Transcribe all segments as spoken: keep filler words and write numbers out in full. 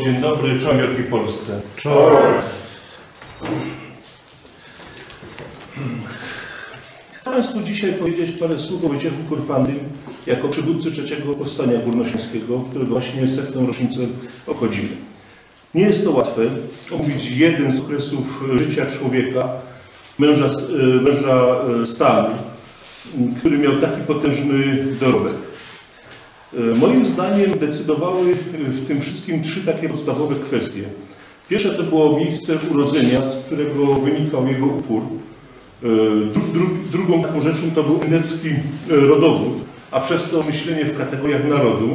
Dzień dobry, czołem Wielkiej Polsce. Czołem. Chcę Państwu dzisiaj powiedzieć parę słów o Wojciechu Korfantym jako przywódcy trzeciego powstania górnośląskiego, którego właśnie setną rocznicę obchodzimy. Nie jest to łatwe omówić jeden z okresów życia człowieka, męża, męża stanu, który miał taki potężny dorobek. Moim zdaniem decydowały w tym wszystkim trzy takie podstawowe kwestie. Pierwsza to było miejsce urodzenia, z którego wynikał jego upór. Drugą taką rzeczą to był enecki rodowód, a przez to myślenie w kategoriach narodu.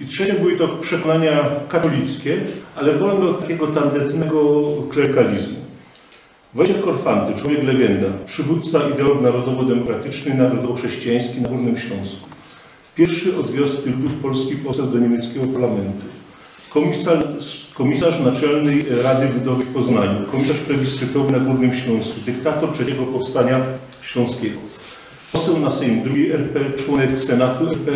I trzecie były to przekonania katolickie, ale wolne od takiego tandetnego klerykalizmu. Wojciech Korfanty, człowiek legenda, przywódca ideów narodowo-demokratyczny, narodowo-chrześcijański na Górnym Śląsku. Pierwszy od wiosny Lwów Polski poseł do niemieckiego parlamentu. Komisarz, komisarz Naczelnej Rady Ludowej w Poznaniu. Komisarz plebiscytowy na Górnym Śląsku. Dyktator trzeciego powstania śląskiego. Poseł na Sejm drugiej R P, członek Senatu R P,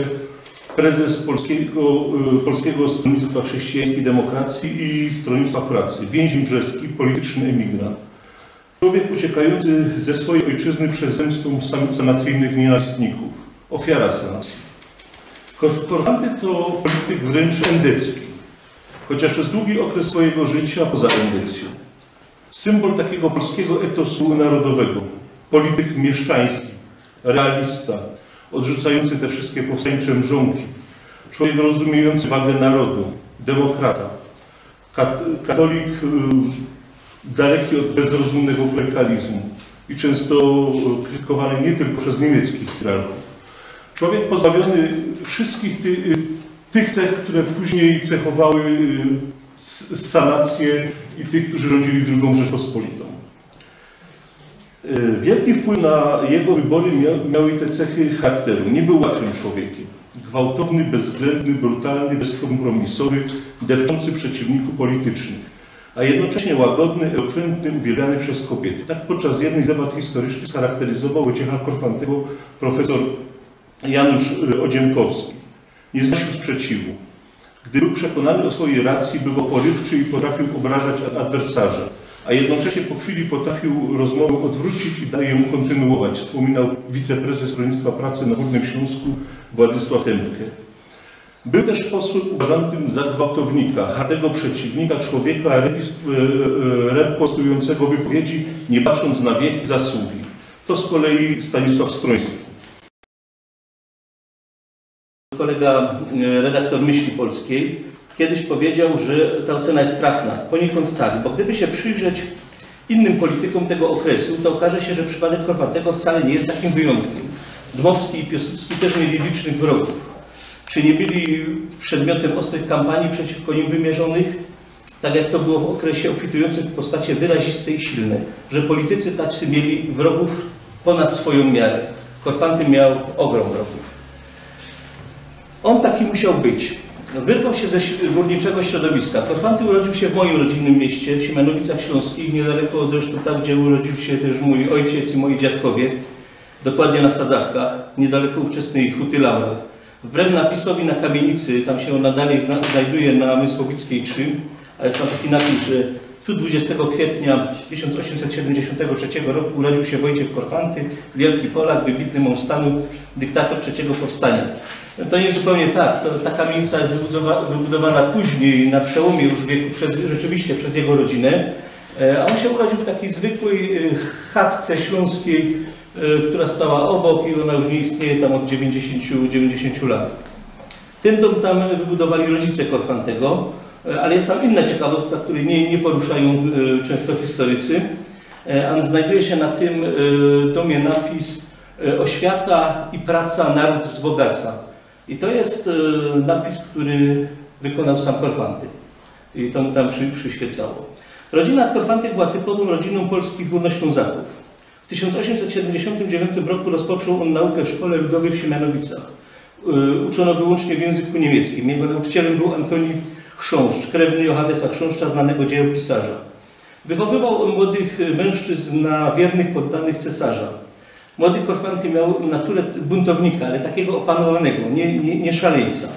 prezes Polskiego, Polskiego Stronnictwa Chrześcijańskiej Demokracji i Stronnictwa Pracy. Więzień brzeski, polityczny emigrant. Człowiek uciekający ze swojej ojczyzny przez zemstę sanacyjnych nienawistników. Ofiara sanacji. Korfanty to polityk wręcz endecki, chociaż przez długi okres swojego życia poza Endecją. Symbol takiego polskiego etosu narodowego, polityk mieszczański, realista, odrzucający te wszystkie powstańcze mrzonki, człowiek rozumiejący wagę narodu, demokrata, katolik daleki od bezrozumnego klerykalizmu i często krytykowany nie tylko przez niemieckich hierarchów. Człowiek pozbawiony wszystkich ty, tych cech, które później cechowały sanację i tych, którzy rządzili drugą Rzeczpospolitą. Wielki wpływ na jego wybory miały te cechy charakteru. Nie był łatwym człowiekiem. Gwałtowny, bezwzględny, brutalny, bezkompromisowy, depczący przeciwników politycznych. A jednocześnie łagodny, elokwentny, uwielbiany przez kobiety. Tak podczas jednej z debat historycznych scharakteryzował Wojciecha Korfantego profesor Janusz Odziemkowski. Nie znosił sprzeciwu. Gdy był przekonany o swojej racji, bywał porywczy i potrafił obrażać adwersarza, a jednocześnie po chwili potrafił rozmowę odwrócić i dalej ją kontynuować, wspominał wiceprezes Stronnictwa Pracy na Górnym Śląsku Władysław Temke. Był też posłem uważanym za gwałtownika, hardego przeciwnika, człowieka repostującego wypowiedzi, nie patrząc na wiek i zasługi. To z kolei Stanisław Stroński. Kolega redaktor Myśli Polskiej kiedyś powiedział, że ta ocena jest trafna. Poniekąd tak, bo gdyby się przyjrzeć innym politykom tego okresu, to okaże się, że przypadek Korfantego wcale nie jest takim wyjątkiem. Dmowski i Piłsudski też mieli licznych wrogów. Czy nie byli przedmiotem ostrych kampanii przeciwko nim wymierzonych, tak jak to było w okresie obfitującym w postacie wyrazistej i silnej, że politycy tacy mieli wrogów ponad swoją miarę. Korfanty miał ogrom wrogów. On taki musiał być. Wyrwał się ze górniczego środowiska. Korfanty urodził się w moim rodzinnym mieście, w Siemianowicach Śląskich, niedaleko zresztą tam, gdzie urodził się też mój ojciec i moi dziadkowie, dokładnie na Sadzawkach, niedaleko ówczesnej Huty Laury. Wbrew napisowi na kamienicy, tam się ona dalej znajduje na Mysłowickiej trzy, a jest tam taki napis, że tu dwudziestego kwietnia tysiąc osiemset siedemdziesiątego trzeciego roku urodził się Wojciech Korfanty, wielki Polak, wybitny mąż stanu, dyktator trzeciego powstania. To nie zupełnie tak, to, że ta kamienica jest wybudowana później, na przełomie już wieku, przez, rzeczywiście przez jego rodzinę, a on się urodził w takiej zwykłej chatce śląskiej, która stała obok i ona już nie istnieje tam od dziewięćdziesięciu lat. Ten dom tam wybudowali rodzice Korfantego, ale jest tam inna ciekawostka, której nie, nie poruszają często historycy. A znajduje się na tym domie napis „Oświata i praca naród wzbogaca”. I to jest napis, który wykonał sam Korfanty i to mu tam przyświecało. Rodzina Korfanty była typową rodziną polskich górnoślązaków. W tysiąc osiemset siedemdziesiątym dziewiątym roku rozpoczął on naukę w Szkole Ludowej w Siemianowicach. Uczono wyłącznie w języku niemieckim. Jego nauczycielem był Antoni Chrząszcz, krewny Johannesa Chrząszcza, znanego dziejopisarza. Wychowywał on młodych mężczyzn na wiernych poddanych cesarza. Młody Korfanty miał naturę buntownika, ale takiego opanowanego, nie, nie, nie szaleńca.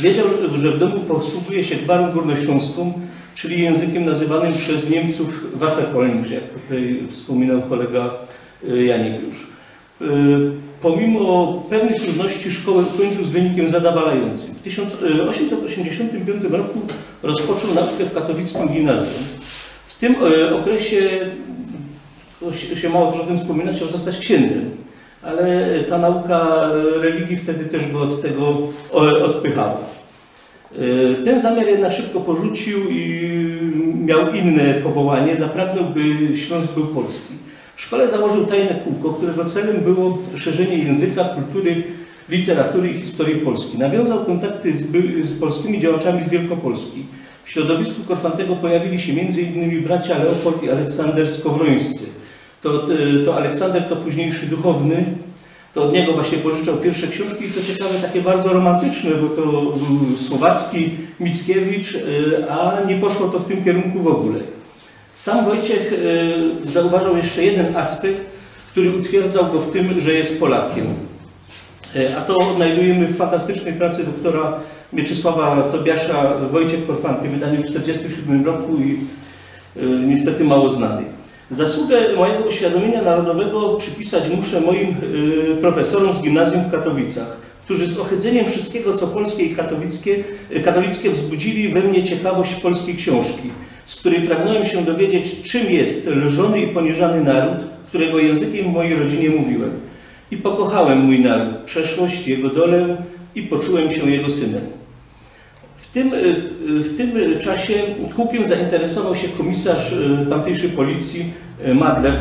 Wiedział, że w domu posługuje się gwarą górnośląską, czyli językiem nazywanym przez Niemców Wasserholmisch, jak tutaj wspominał kolega Janek już. Pomimo pewnych trudności szkołę ukończył z wynikiem zadowalającym. W tysiąc osiemset osiemdziesiątym piątym roku rozpoczął naukę w katowickim gimnazjum. W tym okresie, to się mało o tym wspomina, chciał zostać księdzem, ale ta nauka religii wtedy też go od tego odpychała. Ten zamiar jednak szybko porzucił i miał inne powołanie. Zapragnął, by Śląsk był polski. W szkole założył tajne kółko, którego celem było szerzenie języka, kultury, literatury i historii Polski. Nawiązał kontakty z, z polskimi działaczami z Wielkopolski. W środowisku Korfantego pojawili się między innymi bracia Leopold i Aleksander Skowrońscy. To, to Aleksander to późniejszy duchowny, to od niego właśnie pożyczał pierwsze książki i co ciekawe takie bardzo romantyczne, bo to był Słowacki, Mickiewicz, a nie poszło to w tym kierunku w ogóle. Sam Wojciech zauważał jeszcze jeden aspekt, który utwierdzał go w tym, że jest Polakiem. A to odnajdujemy w fantastycznej pracy doktora Mieczysława Tobiasza Wojciech Korfanty, wydanej w tysiąc dziewięćset czterdziestym siódmym roku i niestety mało znanej. Zasługę mojego uświadomienia narodowego przypisać muszę moim y, profesorom z gimnazjum w Katowicach, którzy z ochydzeniem wszystkiego, co polskie i katolickie, katolickie wzbudzili we mnie ciekawość polskiej książki, z której pragnąłem się dowiedzieć, czym jest lżony i poniżany naród, którego językiem w mojej rodzinie mówiłem. I pokochałem mój naród, przeszłość, jego dolę i poczułem się jego synem. W tym, w tym czasie hukiem zainteresował się komisarz tamtejszej policji, Madler,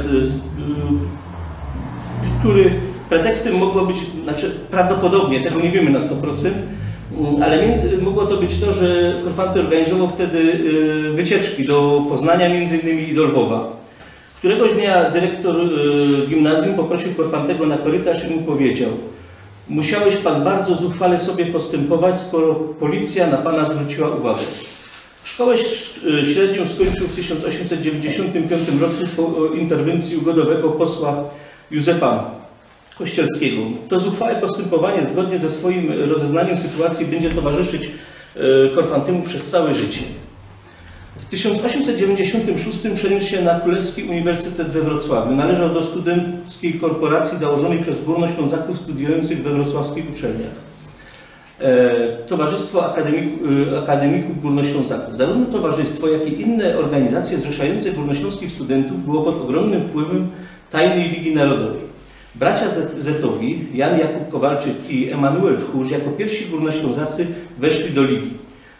który pretekstem mogło być, znaczy prawdopodobnie, tego nie wiemy na sto procent, ale między, mogło to być to, że Korfanty organizował wtedy wycieczki do Poznania między innymi i do Lwowa. Któregoś dnia dyrektor gimnazjum poprosił Korfantego na korytarz i mu powiedział: musiałeś pan bardzo zuchwale sobie postępować, skoro policja na pana zwróciła uwagę. Szkołę średnią skończył w tysiąc osiemset dziewięćdziesiątym piątym roku po interwencji ugodowego posła Józefa Kościelskiego. To zuchwałe postępowanie zgodnie ze swoim rozeznaniem sytuacji będzie towarzyszyć Korfantemu przez całe życie. W tysiąc osiemset dziewięćdziesiątym szóstym przeniósł się na Królewski Uniwersytet we Wrocławiu. Należał do studenckiej korporacji założonej przez górnoślązaków studiujących we wrocławskich uczelniach. E, towarzystwo Akademiku, Akademików Górnoślązaków. Zarówno towarzystwo, jak i inne organizacje zrzeszające górnośląskich studentów było pod ogromnym wpływem tajnej Ligi Narodowej. Bracia Zetowi, Jan Jakub Kowalczyk i Emanuel Tchórz, jako pierwsi górnoślązacy weszli do Ligi.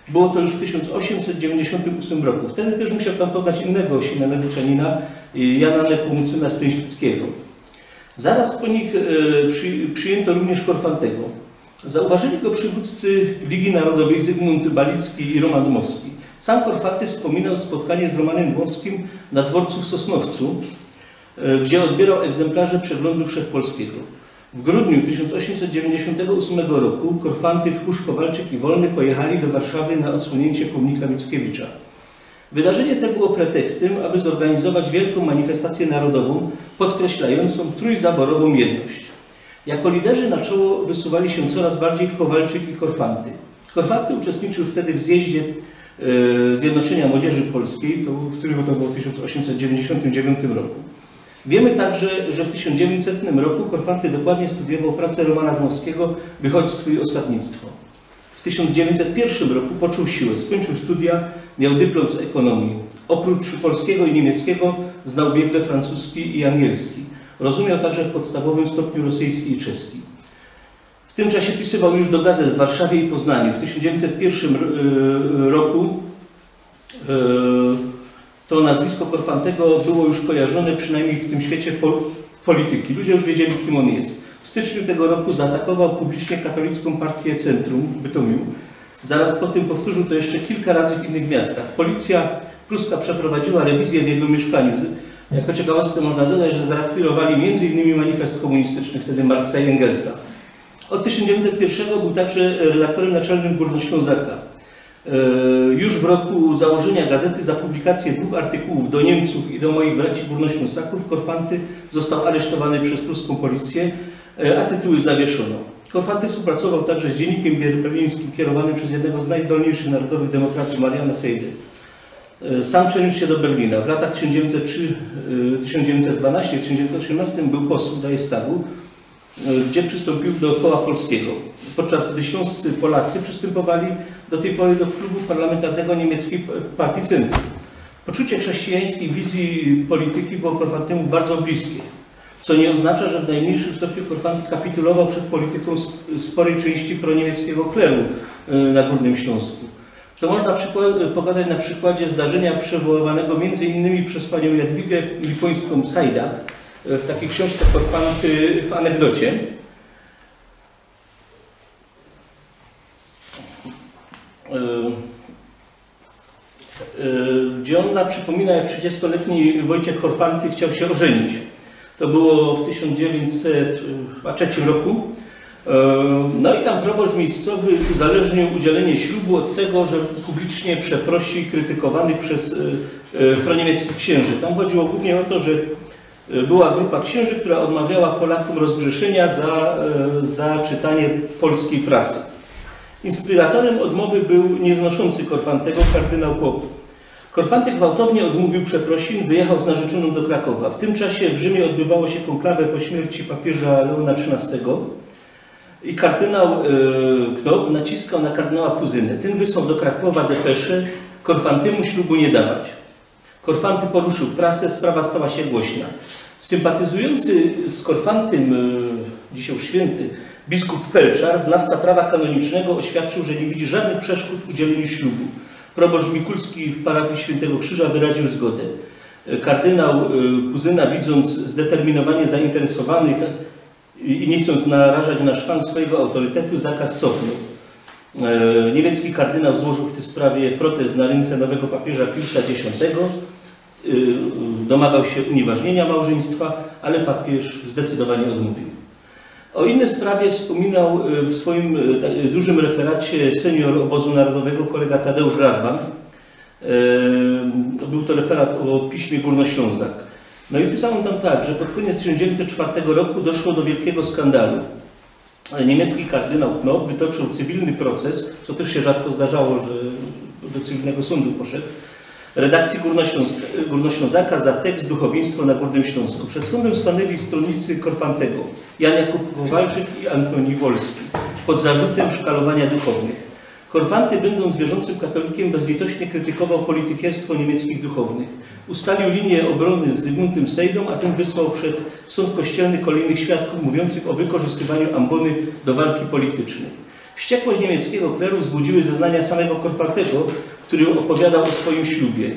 Było to już w tysiąc osiemset dziewięćdziesiątym ósmym roku. Wtedy też musiał tam poznać innego Siemianowiczanina, Jana Nepomucena Stęszyckiego. Zaraz po nich przy, przyjęto również Korfantego. Zauważyli go przywódcy Ligi Narodowej Zygmunt Balicki i Roman Dmowski. Sam Korfanty wspominał spotkanie z Romanem Dmowskim na dworcu w Sosnowcu, gdzie odbierał egzemplarze przeglądu wszechpolskiego. W grudniu tysiąc osiemset dziewięćdziesiątego ósmego roku Korfanty, Tchórz, Kowalczyk i Wolny pojechali do Warszawy na odsłonięcie pomnika Mickiewicza. Wydarzenie to było pretekstem, aby zorganizować wielką manifestację narodową podkreślającą trójzaborową jedność. Jako liderzy na czoło wysuwali się coraz bardziej Kowalczyk i Korfanty. Korfanty uczestniczył wtedy w zjeździe yy, Zjednoczenia Młodzieży Polskiej, to, w którym to było w tysiąc osiemset dziewięćdziesiątym dziewiątym roku. Wiemy także, że w tysiąc dziewięćsetnym roku Korfanty dokładnie studiował pracę Romana Dmowskiego Wychodźstwo i osadnictwo. W tysiąc dziewięćset pierwszym roku poczuł siłę, skończył studia, miał dyplom z ekonomii. Oprócz polskiego i niemieckiego znał biegle francuski i angielski. Rozumiał także w podstawowym stopniu rosyjski i czeski. W tym czasie pisywał już do gazet w Warszawie i Poznaniu. W tysiąc dziewięćset pierwszym roku yy, to nazwisko Korfantego było już kojarzone przynajmniej w tym świecie po polityki. Ludzie już wiedzieli, kim on jest. W styczniu tego roku zaatakował publicznie katolicką partię Centrum w Bytomiu. Zaraz po tym powtórzył to jeszcze kilka razy w innych miastach. Policja pruska przeprowadziła rewizję w jego mieszkaniu. Jako ciekawostkę można dodać, że zaaktywowali między innymi manifest komunistyczny, wtedy Marksa i Engelsa. Od tysiąc dziewięćset pierwszego był także redaktorem naczelnym Górnoślązaka. Już w roku założenia gazety za publikację dwóch artykułów do Niemców i do moich braci górnoślązaków Korfanty został aresztowany przez pruską policję, a tytuły zawieszono. Korfanty współpracował także z dziennikiem berlińskim kierowanym przez jednego z najzdolniejszych narodowych demokratów, Mariana Seydy. Sam przeniósł się do Berlina. W latach tysiąc dziewięćset trzy do tysiąc dziewięćset dwunastego do tysiąc dziewięćset osiemnastego był posłem Reichstagu, gdzie przystąpił do koła polskiego, podczas gdy śląscy Polacy przystępowali do tej pory do klubu parlamentarnego niemieckiej partii Centrum. Poczucie chrześcijańskiej wizji polityki było Korfantemu bardzo bliskie, co nie oznacza, że w najmniejszym stopniu Korfanty kapitulował przed polityką sporej części proniemieckiego kleru na Górnym Śląsku. To można pokazać na przykładzie zdarzenia przywoływanego między innymi przez panią Jadwigę Lipońską Sajdak w takiej książce Korfanty w anegdocie. Gdzie ona przypomina, jak trzydziestoletni Wojciech Korfanty chciał się ożenić. To było w tysiąc dziewięćset trzecim roku. No i tam proboszcz miejscowy uzależnił udzielenie ślubu od tego, że publicznie przeprosi krytykowanych przez proniemieckich księży. Tam chodziło głównie o to, że była grupa księży, która odmawiała Polakom rozgrzeszenia za, za czytanie polskiej prasy. Inspiratorem odmowy był nieznoszący Korfantego kardynał Knob. Korfanty gwałtownie odmówił przeprosin, wyjechał z narzeczoną do Krakowa. W tym czasie w Rzymie odbywało się konklawę po śmierci papieża Leona trzynastego i kardynał Knob naciskał na kardynała Puzynę. Ten wysłał do Krakowa depeszę: Korfantemu ślubu nie dawać. Korfanty poruszył prasę, sprawa stała się głośna. Sympatyzujący z Korfantym, dzisiaj już święty, biskup Pelczar, znawca prawa kanonicznego, oświadczył, że nie widzi żadnych przeszkód w udzieleniu ślubu. Proboszcz Mikulski w parafii Świętego Krzyża wyraził zgodę. Kardynał Puzyna, widząc zdeterminowanie zainteresowanych i nie chcąc narażać na szwank swojego autorytetu, zakaz cofnął. Niemiecki kardynał złożył w tej sprawie protest na ręce nowego papieża Piusa dziesiątego. Domagał się unieważnienia małżeństwa, ale papież zdecydowanie odmówił. O innej sprawie wspominał w swoim dużym referacie senior obozu narodowego kolega Tadeusz Radwan. Był to referat o piśmie Górnoślązak. No i pisał tam tak, że pod koniec tysiąc dziewięćset czwartego roku doszło do wielkiego skandalu. Niemiecki kardynał Knob wytoczył cywilny proces, co też się rzadko zdarzało, że do cywilnego sądu poszedł, redakcji Górnoślązaka za tekst Duchowieństwo na Górnym Śląsku. Przed sądem stanęli stronnicy Korfantego, Jan Jakub Kowalczyk i Antoni Wolski, pod zarzutem szkalowania duchownych. Korfanty, będąc wierzącym katolikiem, bezlitośnie krytykował politykierstwo niemieckich duchownych. Ustalił linię obrony z Zygmuntem Sejdą, a ten wysłał przed sąd kościelny kolejnych świadków mówiących o wykorzystywaniu ambony do walki politycznej. Wściekłość niemieckiego kleru wzbudziły zeznania samego Korfantego, który opowiadał o swoim ślubie.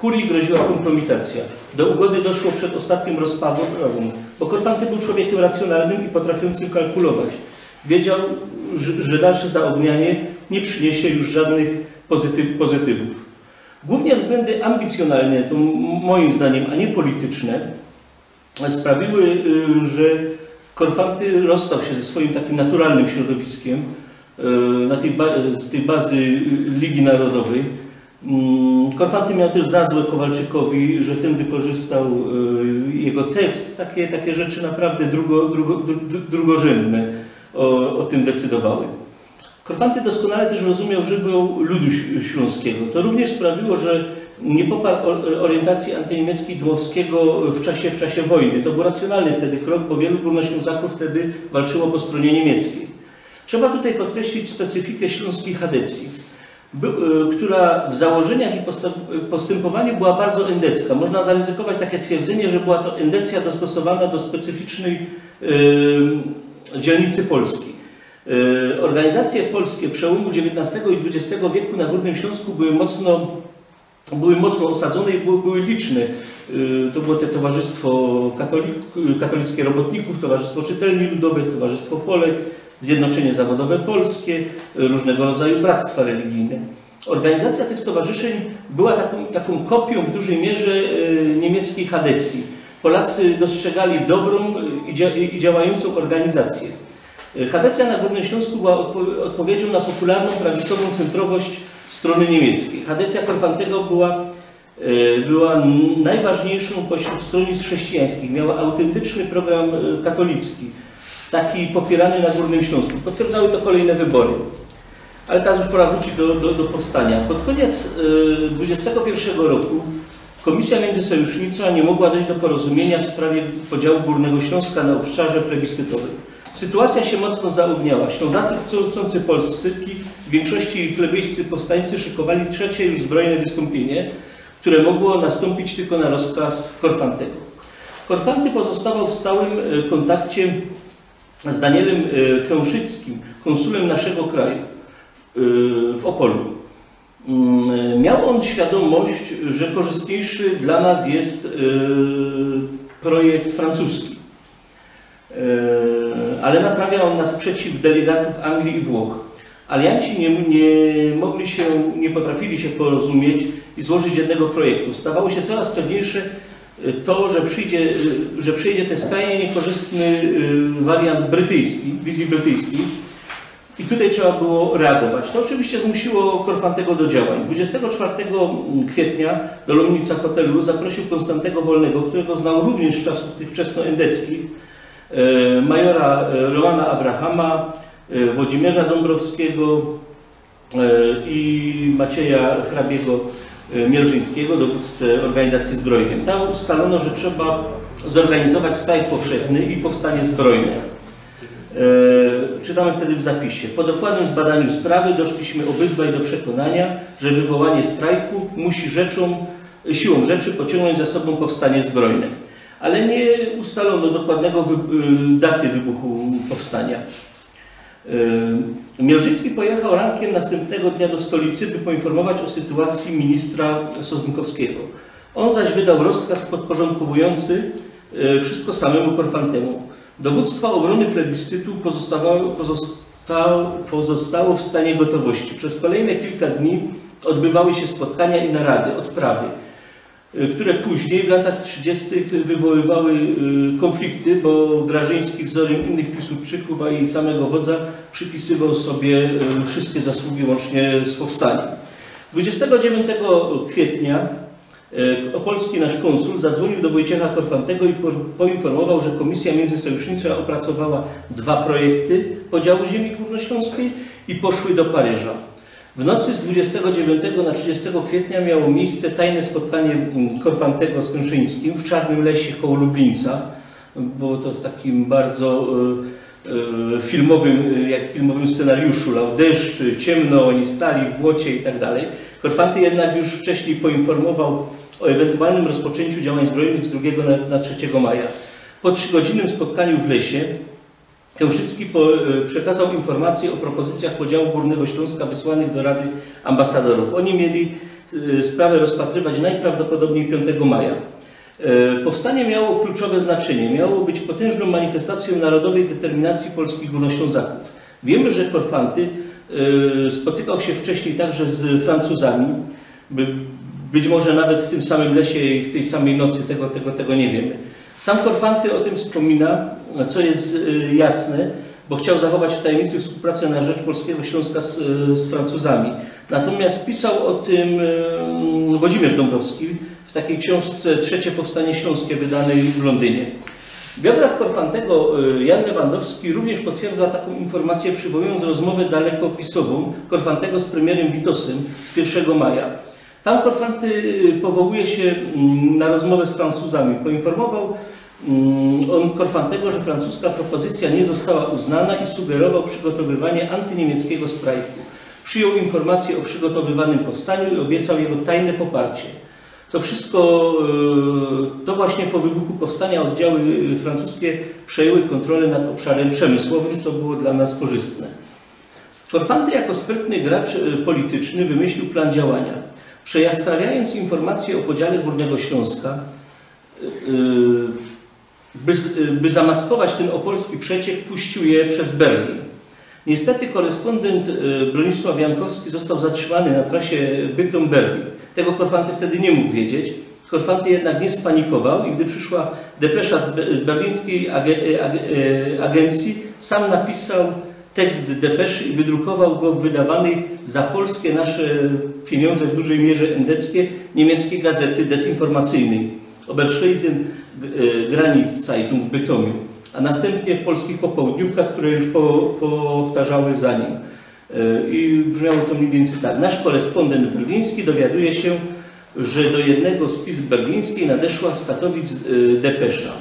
Kurii groziła kompromitacja. Do ugody doszło przed ostatnim rozprawą, bo Korfanty był człowiekiem racjonalnym i potrafiącym kalkulować. Wiedział, że dalsze zaognianie nie przyniesie już żadnych pozytyw, pozytywów. Głównie względy ambicjonalne, to moim zdaniem, a nie polityczne, sprawiły, że Korfanty rozstał się ze swoim takim naturalnym środowiskiem, Na tej z tej bazy Ligi Narodowej. Korfanty miał też za złe Kowalczykowi, że ten wykorzystał jego tekst. Takie, takie rzeczy naprawdę drugo, drugo, drugorzędne o, o tym decydowały. Korfanty doskonale też rozumiał żywioł ludu śląskiego. To również sprawiło, że nie poparł orientacji antyniemieckiej Dmowskiego w czasie, w czasie wojny. To był racjonalny wtedy krok, bo wielu Górnoślązaków wtedy walczyło po stronie niemieckiej. Trzeba tutaj podkreślić specyfikę śląskiej chadecji, która w założeniach i postępowaniu była bardzo endecka. Można zaryzykować takie twierdzenie, że była to endecja dostosowana do specyficznej y, dzielnicy Polski. Y, organizacje polskie przełomu dziewiętnastego i dwudziestego wieku na Górnym Śląsku były mocno, były mocno osadzone i były, były liczne. Y, to było te Towarzystwo Katolik, Katolickie Robotników, Towarzystwo Czytelni Ludowych, Towarzystwo Polek, Zjednoczenie Zawodowe Polskie, różnego rodzaju bractwa religijne. Organizacja tych stowarzyszeń była taką, taką kopią w dużej mierze niemieckiej chadecji. Polacy dostrzegali dobrą i działającą organizację. Chadecja na Górnym Śląsku była odpo odpowiedzią na popularną, prawicową centrowość strony niemieckiej. Chadecja Korfantego była, była najważniejszą pośród stronnictw chrześcijańskich. Miała autentyczny program katolicki. taki popierany na Górnym Śląsku. Potwierdzały to kolejne wybory. Ale teraz już pora wrócić do, do, do powstania. Pod koniec dwudziestego pierwszego roku Komisja Międzysojusznicza nie mogła dojść do porozumienia w sprawie podziału Górnego Śląska na obszarze plebiscytowym. Sytuacja się mocno zaogniała. Ślązacy chcący Polski w większości plebiscy powstańcy szykowali trzecie już zbrojne wystąpienie, które mogło nastąpić tylko na rozkaz Korfantego. Korfanty pozostawał w stałym kontakcie z Danielem Kęszyckim, konsulem naszego kraju w Opolu. Miał on świadomość, że korzystniejszy dla nas jest projekt francuski, ale natrafiał on na sprzeciw delegatów Anglii i Włoch. Alianci nie, nie mogli się, nie potrafili się porozumieć i złożyć jednego projektu. Stawało się coraz pewniejsze to, że przyjdzie, że przyjdzie ten skrajnie niekorzystny wariant brytyjski, wizji brytyjskiej. I tutaj trzeba było reagować. To oczywiście zmusiło Korfantego do działań. dwudziestego czwartego kwietnia do Lomnica hotelu zaprosił Konstantego Wolnego, którego znał również z czasów tych wczesnoendeckich, majora Roana Abrahama, Włodzimierza Dąbrowskiego i Macieja Hrabiego Mielżyńskiego, dowódcę organizacji zbrojnej. Tam ustalono, że trzeba zorganizować strajk powszechny i powstanie zbrojne. Czytamy wtedy w zapisie. Po dokładnym zbadaniu sprawy doszliśmy obydwaj do przekonania, że wywołanie strajku musi rzeczą, siłą rzeczy pociągnąć za sobą powstanie zbrojne. Ale nie ustalono dokładnego wy daty wybuchu powstania. Mielżyński pojechał rankiem następnego dnia do stolicy, by poinformować o sytuacji ministra Sosnkowskiego. On zaś wydał rozkaz podporządkowujący wszystko samemu Korfantemu. Dowództwo obrony plebiscytu pozostało, pozostało, pozostało w stanie gotowości. Przez kolejne kilka dni odbywały się spotkania i narady, odprawy, które później w latach trzydziestych wywoływały konflikty, bo Grażyński wzorem innych Piłsudczyków, a i samego wodza przypisywał sobie wszystkie zasługi łącznie z powstaniem. dwudziestego dziewiątego kwietnia opolski nasz konsul zadzwonił do Wojciecha Korfantego i poinformował, że Komisja Międzysojusznicza opracowała dwa projekty podziału ziemi górnośląskiej i poszły do Paryża. W nocy z dwudziestego dziewiątego na trzydziestego kwietnia miało miejsce tajne spotkanie Korfantego z Kęszyńskim w Czarnym Lesie koło Lublińca. Było to w takim bardzo filmowym, jak w filmowym scenariuszu, lał deszcz, ciemno, oni stali w błocie itd. Korfanty jednak już wcześniej poinformował o ewentualnym rozpoczęciu działań zbrojnych z drugiego na trzeciego maja. Po trzygodzinnym spotkaniu w lesie Kęszycki przekazał informacje o propozycjach podziału Górnego Śląska wysłanych do Rady Ambasadorów. Oni mieli sprawę rozpatrywać najprawdopodobniej piątego maja. Powstanie miało kluczowe znaczenie. Miało być potężną manifestacją narodowej determinacji polskich górnoślązaków. Wiemy, że Korfanty spotykał się wcześniej także z Francuzami. Być może nawet w tym samym lesie i w tej samej nocy, tego, tego, tego nie wiemy. Sam Korfanty o tym wspomina, co jest jasne, bo chciał zachować w tajemnicy współpracę na rzecz Polskiego Śląska z, z Francuzami. Natomiast pisał o tym Włodzimierz Dąbrowski w takiej książce Trzecie Powstanie Śląskie, wydanej w Londynie. Biograf Korfantego Jan Lewandowski również potwierdza taką informację, przywołując rozmowę dalekopisową Korfantego z premierem Witosem z pierwszego maja. Tam Korfanty powołuje się na rozmowę z Francuzami. Poinformował on Korfantego, że francuska propozycja nie została uznana i sugerował przygotowywanie antyniemieckiego strajku. Przyjął informację o przygotowywanym powstaniu i obiecał jego tajne poparcie. To wszystko, to właśnie po wybuchu powstania oddziały francuskie przejęły kontrolę nad obszarem przemysłowym, co było dla nas korzystne. Korfanty jako sprytny gracz polityczny wymyślił plan działania. Przejastrawiając informacje o podziale Górnego Śląska, by, by zamaskować ten opolski przeciek, puścił je przez Berlin. Niestety korespondent Bronisław Jankowski został zatrzymany na trasie Bytom-Berlin. Tego Korfanty wtedy nie mógł wiedzieć. Korfanty jednak nie spanikował i gdy przyszła depesza z berlińskiej agencji, sam napisał tekst depeszy i wydrukował go w wydawanej za polskie nasze pieniądze w dużej mierze endeckie niemieckiej gazety dezinformacyjnej Oberschlesen Granicz Zeitung w Bytomiu. a następnie w polskich popołudniówkach, które już po, powtarzały za nim. I brzmiało to mniej więcej tak. Nasz korespondent berliński dowiaduje się, że do jednego z pism berlińskiej nadeszła z Katowic depesza,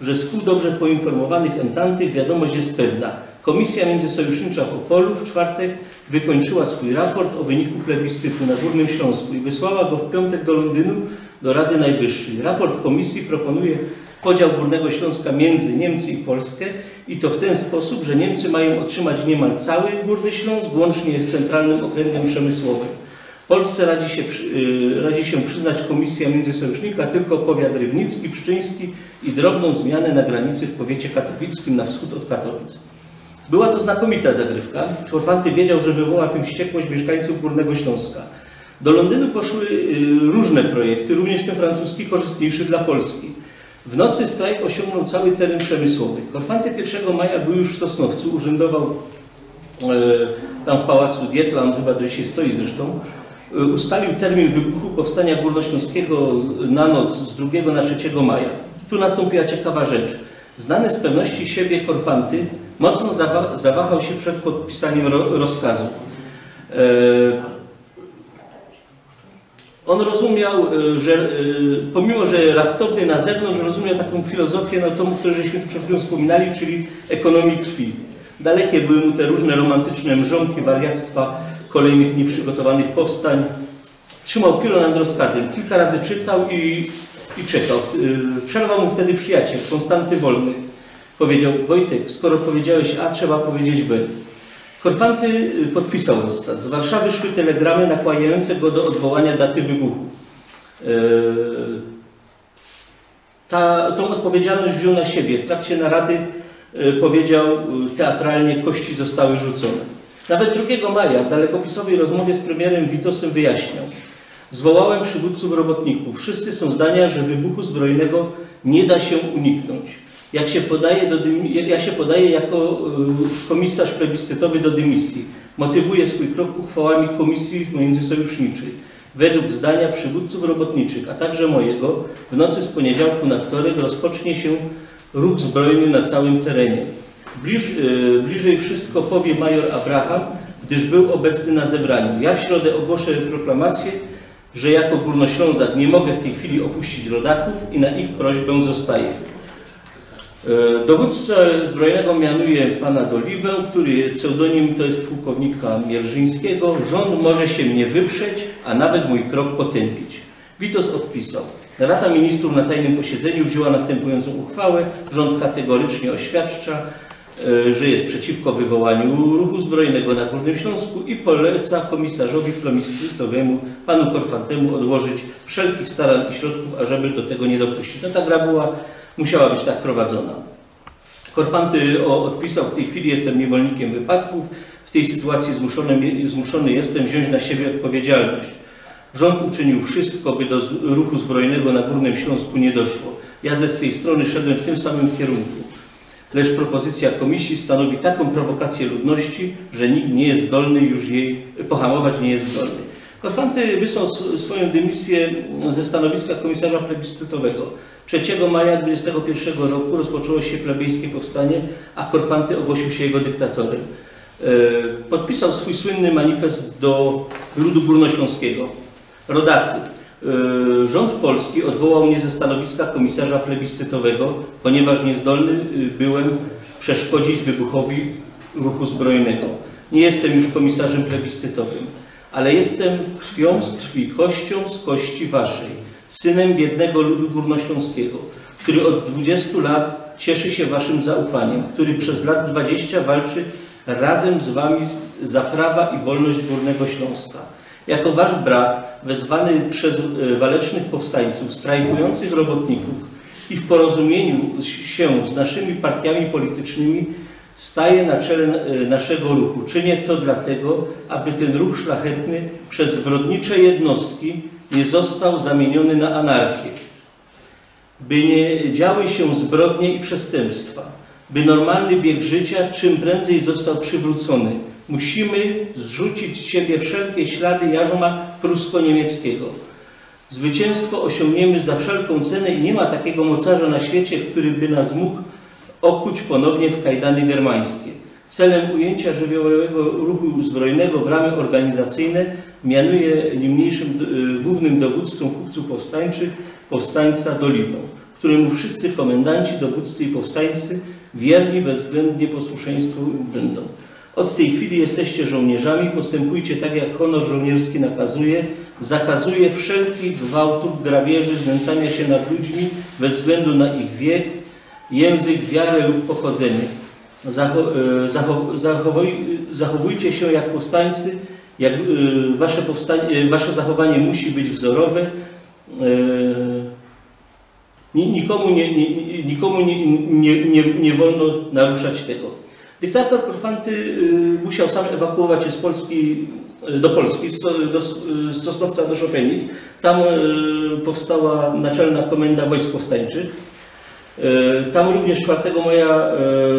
że z kół dobrze poinformowanych entanty wiadomość jest pewna. Komisja międzysojusznicza w Opolu w czwartek wykończyła swój raport o wyniku plebiscytu na Górnym Śląsku i wysłała go w piątek do Londynu do Rady Najwyższej. Raport komisji proponuje podział Górnego Śląska między Niemcy i Polskę i to w ten sposób, że Niemcy mają otrzymać niemal cały Górny Śląsk, łącznie z centralnym okręgiem przemysłowym. Polsce radzi się, radzi się przyznać komisja międzysojusznika tylko powiat rybnicki, pszczyński i drobną zmianę na granicy w powiecie katowickim na wschód od Katowic. Była to znakomita zagrywka. Korfanty wiedział, że wywoła tym wściekłość mieszkańców Górnego Śląska. Do Londynu poszły różne projekty, również ten francuski, korzystniejszy dla Polski. W nocy strajk osiągnął cały teren przemysłowy. Korfanty pierwszego maja był już w Sosnowcu, urzędował e, tam w pałacu Dietla, on chyba do dzisiaj stoi zresztą. E, ustalił termin wybuchu powstania górnośląskiego na noc z drugiego na trzeciego maja. Tu nastąpiła ciekawa rzecz. Znany z pewności siebie Korfanty mocno zawa zawahał się przed podpisaniem ro rozkazu. E, On rozumiał, że pomimo, że raptowny na zewnątrz, rozumiał taką filozofię, no to, o której żeśmy przed chwilą wspominali, czyli ekonomii krwi. Dalekie były mu te różne romantyczne mrzonki, wariactwa, kolejnych nieprzygotowanych powstań. Trzymał kilo nad rozkazem, kilka razy czytał i, i czekał. Przerwał mu wtedy przyjaciel, Konstanty Wolny. Powiedział: Wojtek, skoro powiedziałeś A, trzeba powiedzieć B. Korfanty podpisał rozkaz. Z Warszawy szły telegramy nakłaniające go do odwołania daty wybuchu. Ta, tą odpowiedzialność wziął na siebie. W trakcie narady powiedział teatralnie: kości zostały rzucone. Nawet drugiego maja w dalekopisowej rozmowie z premierem Witosem wyjaśniał: zwołałem przywódców robotników. Wszyscy są zdania, że wybuchu zbrojnego nie da się uniknąć. Jak się podaje do ja się podaję jako komisarz plebiscytowy do dymisji. Motywuję swój krok uchwałami komisji międzysojuszniczej. Według zdania przywódców robotniczych, a także mojego, w nocy z poniedziałku na wtorek rozpocznie się ruch zbrojny na całym terenie. Bliż, yy, bliżej wszystko powie major Abraham, gdyż był obecny na zebraniu. Ja w środę ogłoszę proklamację, że jako Górnoślązak nie mogę w tej chwili opuścić rodaków i na ich prośbę zostaję. Dowódcę zbrojnego mianuje pana Doliwę, który pseudonim to jest pułkownika Mierzyńskiego. Rząd może się mnie wyprzeć, a nawet mój krok potępić. Witos odpisał. Rada Ministrów na tajnym posiedzeniu wzięła następującą uchwałę. Rząd kategorycznie oświadcza, że jest przeciwko wywołaniu ruchu zbrojnego na Górnym Śląsku i poleca komisarzowi plebiscytowemu panu Korfantemu odłożyć wszelkich starań i środków, ażeby do tego nie dopuścić. No ta gra była... musiała być tak prowadzona. Korfanty odpisał: w tej chwili jestem niewolnikiem wypadków, w tej sytuacji zmuszony, zmuszony jestem wziąć na siebie odpowiedzialność. Rząd uczynił wszystko, by do ruchu zbrojnego na Górnym Śląsku nie doszło. Ja ze swej strony szedłem w tym samym kierunku. Lecz propozycja komisji stanowi taką prowokację ludności, że nikt nie jest zdolny już jej pohamować, nie jest zdolny. Korfanty wysłał swoją dymisję ze stanowiska komisarza plebiscytowego. trzeciego maja dwudziestego pierwszego roku rozpoczęło się plebejskie powstanie, a Korfanty ogłosił się jego dyktatorem. Podpisał swój słynny manifest do ludu górnośląskiego. Rodacy, rząd polski odwołał mnie ze stanowiska komisarza plebiscytowego, ponieważ niezdolny byłem przeszkodzić wybuchowi ruchu zbrojnego. Nie jestem już komisarzem plebiscytowym, ale jestem krwią z krwi, kością z kości waszej, synem biednego ludu górnośląskiego, który od dwudziestu lat cieszy się waszym zaufaniem, który przez lat dwadzieścia walczy razem z wami za prawa i wolność Górnego Śląska. Jako wasz brat, wezwany przez walecznych powstańców, strajkujących robotników i w porozumieniu się z naszymi partiami politycznymi, staję na czele naszego ruchu. Czynię to dlatego, aby ten ruch szlachetny przez zbrodnicze jednostki nie został zamieniony na anarchię. By nie działy się zbrodnie i przestępstwa, by normalny bieg życia czym prędzej został przywrócony, musimy zrzucić z siebie wszelkie ślady jarzma prusko-niemieckiego. Zwycięstwo osiągniemy za wszelką cenę i nie ma takiego mocarza na świecie, który by nas mógł okuć ponownie w kajdany germańskie, celem ujęcia żywiołowego ruchu zbrojnego w ramy organizacyjne, mianuje niniejszym głównym dowódcą kupców powstańczych powstańca Doliwę, któremu wszyscy komendanci, dowódcy i powstańcy wierni bezwzględnie posłuszeństwu będą. Od tej chwili jesteście żołnierzami, postępujcie tak, jak honor żołnierski nakazuje, zakazuje wszelkich gwałtów, grabieży, znęcania się nad ludźmi bez względu na ich wiek, język, wiarę lub pochodzenie. Zachowujcie się jak powstańcy, jak wasze, powstanie, wasze zachowanie musi być wzorowe, nikomu nie, nie, nikomu nie, nie, nie, nie wolno naruszać tego. Dyktator Korfanty musiał sam ewakuować się z Polski, do Polski, z, do, z Sosnowca do Szopienic. Tam powstała Naczelna Komenda Wojsk Powstańczych. Tam również czwartego maja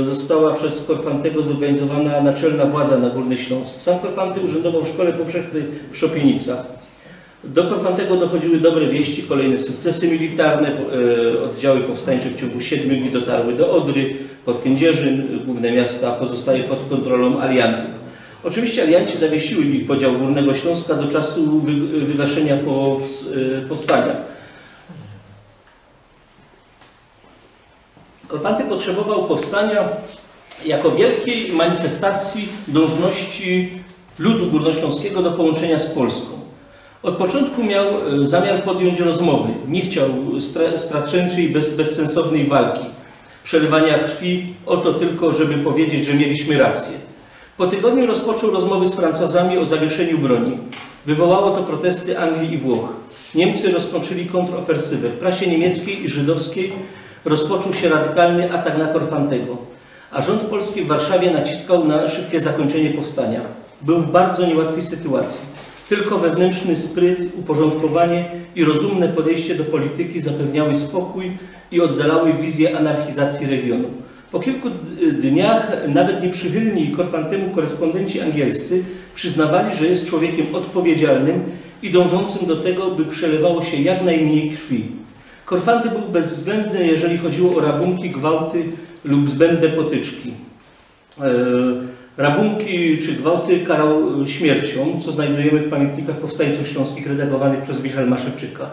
została przez Korfantego zorganizowana naczelna władza na Górny Śląsk. Sam Korfanty urzędował w Szkole Powszechnej w Szopienicach. Do Korfantego dochodziły dobre wieści, kolejne sukcesy militarne, oddziały powstańcze w ciągu siedmiu dni dotarły do Odry, pod Kędzierzyn, główne miasta pozostaje pod kontrolą aliantów. Oczywiście alianci zawiesili podział Górnego Śląska do czasu wygaszenia powstania. Korfanty potrzebował powstania jako wielkiej manifestacji dążności ludu górnośląskiego do połączenia z Polską. Od początku miał zamiar podjąć rozmowy. Nie chciał straceńczej, bez, bezsensownej walki, przelewania krwi, oto tylko, żeby powiedzieć, że mieliśmy rację. Po tygodniu rozpoczął rozmowy z Francuzami o zawieszeniu broni. Wywołało to protesty Anglii i Włoch. Niemcy rozpoczęli kontrofensywę. W prasie niemieckiej i żydowskiej rozpoczął się radykalny atak na Korfantego, a rząd polski w Warszawie naciskał na szybkie zakończenie powstania. Był w bardzo niełatwej sytuacji. Tylko wewnętrzny spryt, uporządkowanie i rozumne podejście do polityki zapewniały spokój i oddalały wizję anarchizacji regionu. Po kilku dniach nawet nieprzychylni Korfantemu korespondenci angielscy przyznawali, że jest człowiekiem odpowiedzialnym i dążącym do tego, by przelewało się jak najmniej krwi. Korfanty był bezwzględny, jeżeli chodziło o rabunki, gwałty lub zbędne potyczki. Eee... Rabunki czy gwałty karał śmiercią, co znajdujemy w pamiętnikach powstańców śląskich redagowanych przez Wilhelma Szewczyka.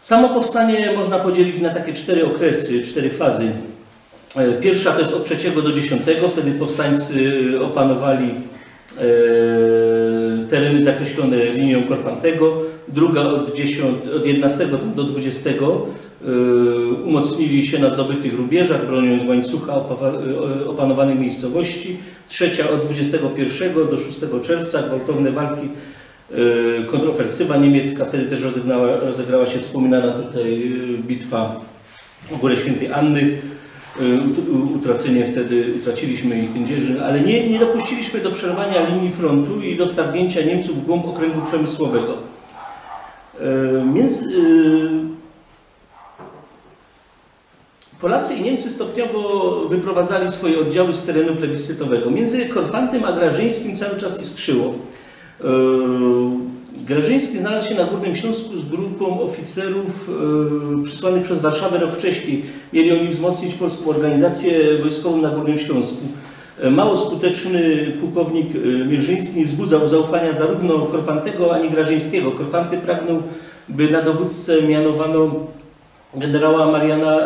Samo powstanie można podzielić na takie cztery okresy, cztery fazy. Pierwsza to jest od trzeciego do dziesiątego, wtedy powstańcy opanowali tereny zakreślone linią Korfantego. Druga od, dziesiątego, od jedenastego do dwudziestego umocnili się na zdobytych rubieżach, broniąc łańcucha opanowanych miejscowości. Trzecia od dwudziestego pierwszego do szóstego czerwca, gwałtowne walki, kontrofensywa niemiecka, wtedy też rozegrała, rozegrała się wspominana tutaj bitwa o Górę Świętej Anny. Utracenie wtedy, utraciliśmy i Kędzierzyn, ale nie, nie dopuściliśmy do przerwania linii frontu i do wtargnięcia Niemców w głąb okręgu przemysłowego. Między, Polacy i Niemcy stopniowo wyprowadzali swoje oddziały z terenu plebiscytowego. Między Korfantem a Grażyńskim cały czas iskrzyło. Grażyński znalazł się na Górnym Śląsku z grupą oficerów przysłanych przez Warszawę rok wcześniej. Mieli oni wzmocnić polską organizację wojskową na Górnym Śląsku. Mało skuteczny pułkownik Mierzyński nie wzbudzał zaufania zarówno Korfantego, ani Grażyńskiego. Korfanty pragnął, by na dowódcę mianowano generała Mariana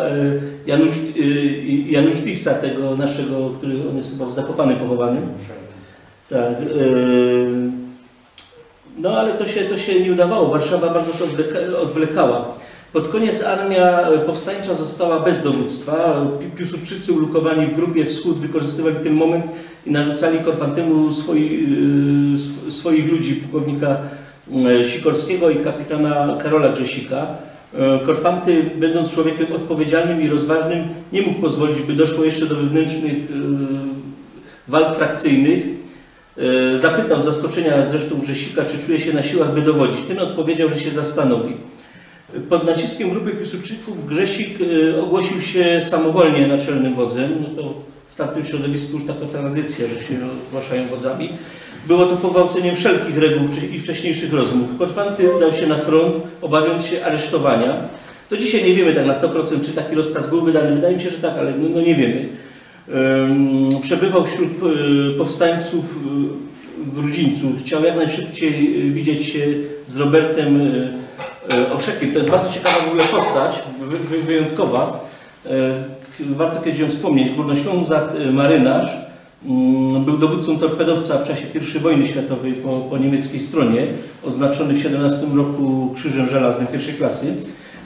Januszlisa, tego naszego, który on jest chyba w Zakopanem pochowany. Tak. No ale to się, to się nie udawało. Warszawa bardzo to odwlekała. Pod koniec armia powstańcza została bez dowództwa. Piłsudczycy ulokowani w Grupie Wschód wykorzystywali ten moment i narzucali Korfantemu swoi, swoich ludzi, pułkownika Sikorskiego i kapitana Karola Grzesika. Korfanty, będąc człowiekiem odpowiedzialnym i rozważnym, nie mógł pozwolić, by doszło jeszcze do wewnętrznych walk frakcyjnych. Zapytał z zaskoczenia zresztą Grzesika, czy czuje się na siłach, by dowodzić. Ten odpowiedział, że się zastanowi. Pod naciskiem grupy Piłsudczyków Grzesik ogłosił się samowolnie naczelnym wodzem. No to w tamtym środowisku już taka tradycja, że się ogłaszają wodzami. Było to pogwałceniem wszelkich reguł i wcześniejszych rozmów. Korfanty udał się na front, obawiając się aresztowania. To dzisiaj nie wiemy tak na sto procent, czy taki rozkaz był wydany. Wydaje mi się, że tak, ale no, no nie wiemy. Przebywał wśród powstańców w Rudzińcu. Chciał jak najszybciej widzieć się z Robertem Oszekiem. To jest bardzo ciekawa w ogóle postać, wyjątkowa. Warto kiedyś ją wspomnieć. Górnoślązak marynarz. Był dowódcą torpedowca w czasie pierwszej wojny światowej po, po niemieckiej stronie. Oznaczony w siedemnastym roku Krzyżem Żelaznym pierwszej klasy.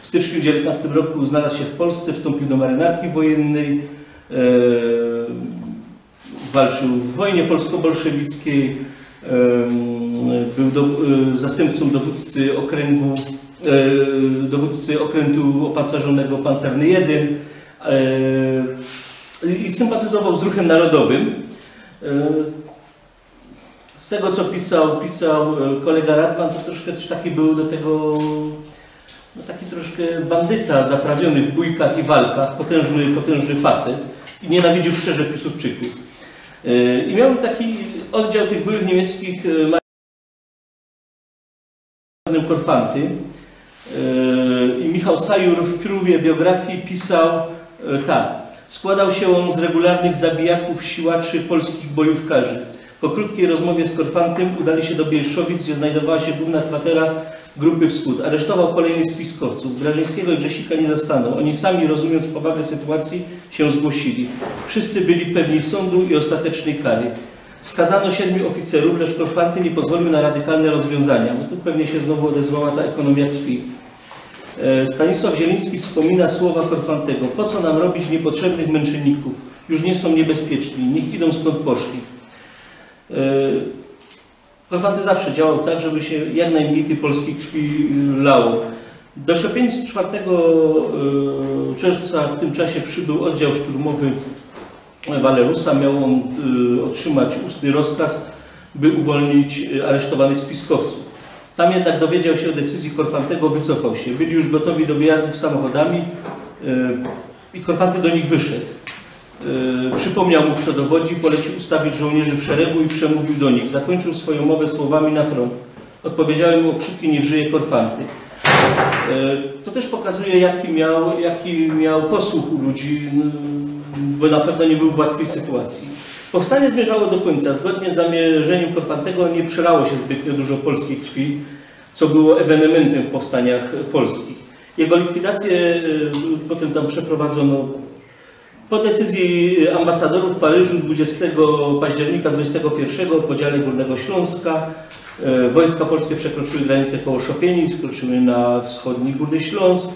W styczniu dziewiętnastego roku znalazł się w Polsce, wstąpił do marynarki wojennej. E, walczył w wojnie polsko-bolszewickiej. E, był do, e, zastępcą dowódcy okręgu, e, dowódcy okrętu opancerzonego Pancerny jeden. I sympatyzował z ruchem narodowym. Z tego, co pisał, pisał kolega Radwan, to troszkę też taki był do tego, no taki troszkę bandyta, zaprawiony w bójkach i walkach, potężny, potężny facet i nienawidził szczerze Piłsudczyków. I miał taki oddział tych byłych niemieckich Marian Korfanty. I Michał Sajur w Piórowie biografii pisał tak. Składał się on z regularnych zabijaków, siłaczy, polskich bojówkarzy. Po krótkiej rozmowie z Korfantym udali się do Bielszowic, gdzie znajdowała się główna kwatera Grupy Wschód. Aresztował kolejnych spiskowców. Grażyńskiego i Grzesika nie zastaną. Oni sami, rozumiąc powagę sytuacji, się zgłosili. Wszyscy byli pewni sądu i ostatecznej kary. Skazano siedmiu oficerów, lecz Korfanty nie pozwolił na radykalne rozwiązania. No tu pewnie się znowu odezwała ta ekonomia krwi. Stanisław Zieliński wspomina słowa Korfantego. Po co nam robić niepotrzebnych męczenników? Już nie są niebezpieczni. Niech idą skąd poszli. Korfanty zawsze działał tak, żeby się jak najmniej tej polskiej krwi lało. Do Szopienic czwartego czerwca w tym czasie przybył oddział szturmowy Walerusa. Miał on otrzymać ustny rozkaz, by uwolnić aresztowanych spiskowców. Tam jednak dowiedział się o decyzji Korfantego, wycofał się. Byli już gotowi do wyjazdów samochodami i Korfanty do nich wyszedł. Przypomniał mu, kto dowodzi, polecił ustawić żołnierzy w szeregu i przemówił do nich. Zakończył swoją mowę słowami na front. Odpowiedziałem mu okrzyki, niech żyje Korfanty. To też pokazuje, jaki miał, jaki miał posłuch u ludzi, bo na pewno nie był w łatwej sytuacji. Powstanie zmierzało do końca. Zgodnie z zamierzeniem Korfantego nie przelało się zbytnio dużo polskiej krwi, co było ewenementem w powstaniach polskich. Jego likwidację potem tam przeprowadzono po decyzji ambasadorów w Paryżu dwudziestego października dwudziestego pierwszego o podziale Górnego Śląska. Wojska polskie przekroczyły granicę koło Szopienic, wkroczyły na wschodni Górny Śląsk.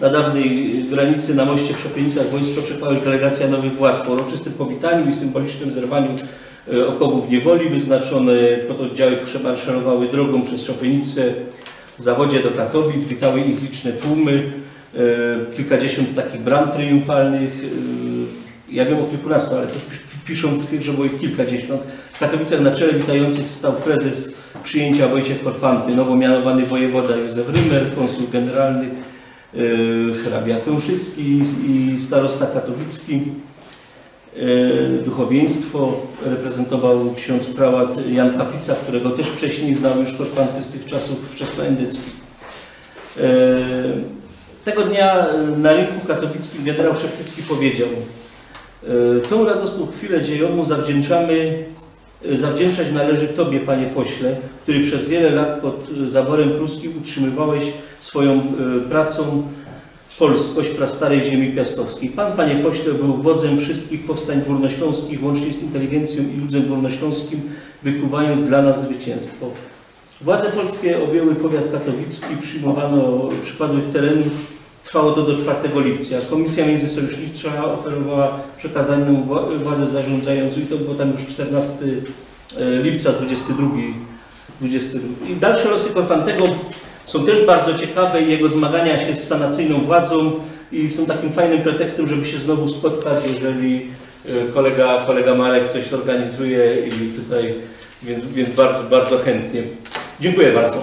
Na dawnej granicy na moście w Szopienicach wojsko czekała już delegacja nowych władz. Po uroczystym powitaniu i symbolicznym zerwaniu okowów niewoli wyznaczone pododdziały przemaszerowały drogą przez Szopienice w zawodzie do Katowic. Witały ich liczne tłumy, kilkadziesiąt takich bram triumfalnych. Ja wiem o kilkunastu, ale to piszą w tych, że było ich kilkadziesiąt. W Katowicach na czele witających stał prezes przyjęcia Wojciech Korfanty, nowo mianowany wojewoda Józef Rymer, konsul generalny hrabia Kęszycki i starosta katowicki. Duchowieństwo reprezentował ksiądz prałat Jan Kapica, którego też wcześniej znał już Korfanty z tych czasów wczesnoendeckich. Tego dnia na rynku katowickim generał Szeptycki powiedział: tą radosną chwilę dziejową zawdzięczamy, zawdzięczać należy Tobie, Panie Pośle, który przez wiele lat pod zaborem pruskim utrzymywałeś swoją pracą polskość prastarej ziemi piastowskiej. Pan, Panie Pośle, był wodzem wszystkich powstań górnośląskich, łącznie z inteligencją i ludzem górnośląskim, wykuwając dla nas zwycięstwo. Władze polskie objęły powiat katowicki, przyjmowano przypadłych terenów, trwało to do czwartego lipca. Komisja międzysojusznicza oferowała przekazaną władzę zarządzającą i to było tam już czternastego lipca, dwudziestego drugiego. I dalsze losy Korfantego są też bardzo ciekawe i jego zmagania się z sanacyjną władzą i są takim fajnym pretekstem, żeby się znowu spotkać, jeżeli kolega, kolega Marek coś zorganizuje i tutaj, więc, więc bardzo, bardzo chętnie. Dziękuję bardzo.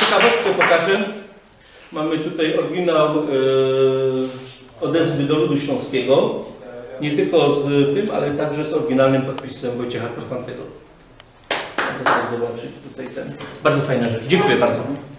Ciekawostkę pokażę. Mamy tutaj oryginał yy, odezwy do ludu śląskiego. Nie tylko z tym, ale także z oryginalnym podpisem Wojciecha Korfantego. Zobaczyć tutaj ten. Bardzo fajna rzecz. Dziękuję bardzo.